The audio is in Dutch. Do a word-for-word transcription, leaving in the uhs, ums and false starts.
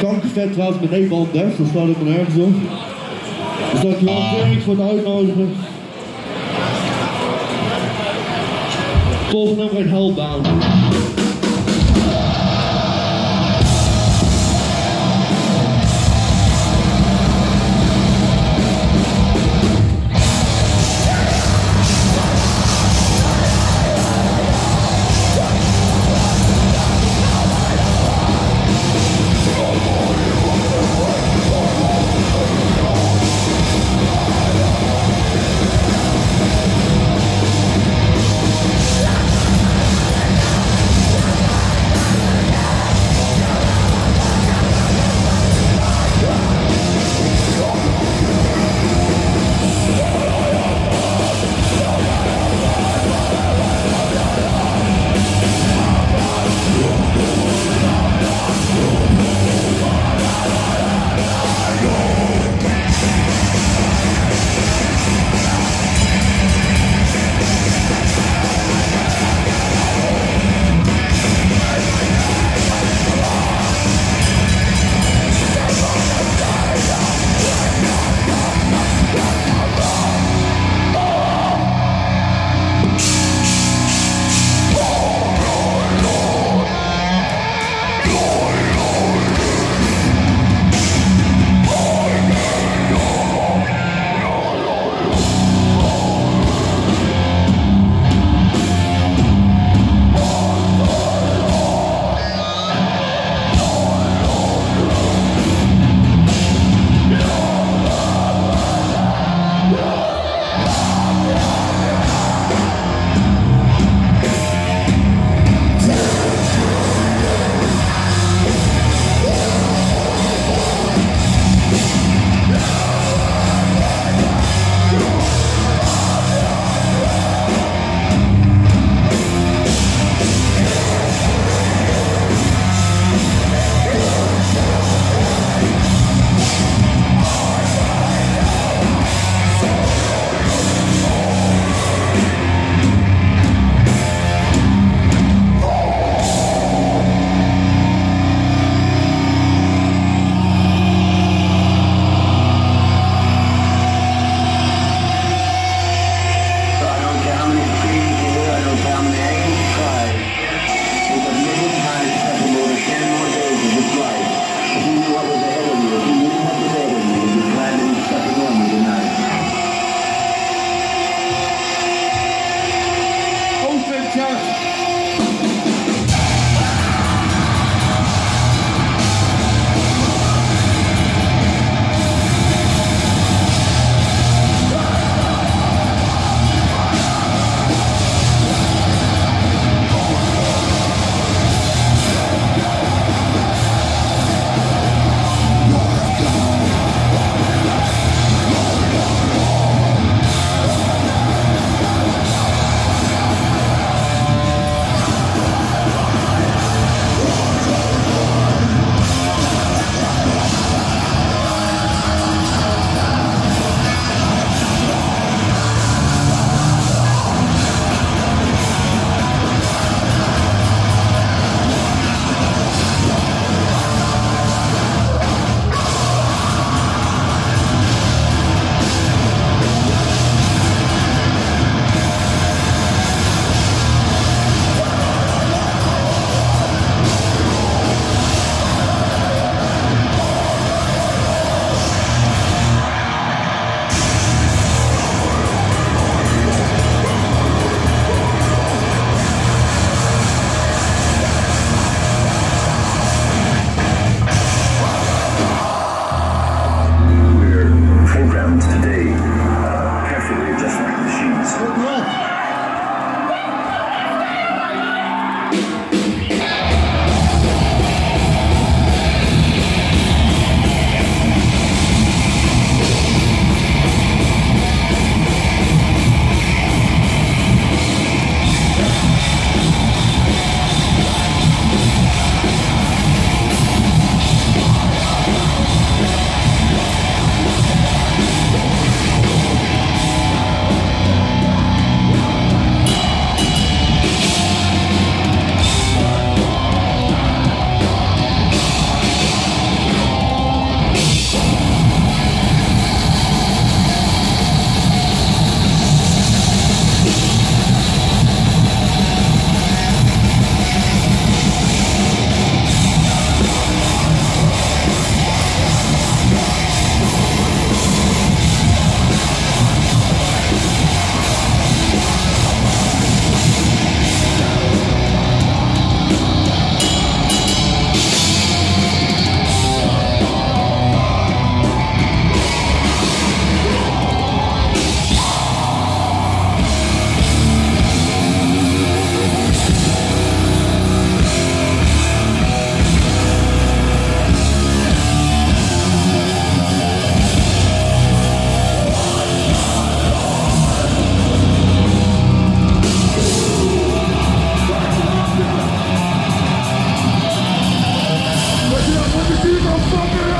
kankervet trouwens met één bal deft, dat staat helemaal nergens op. Dus dankjewel Dirk voor het uitnodigen. Volgende nummer is Hellbound. motherfucker!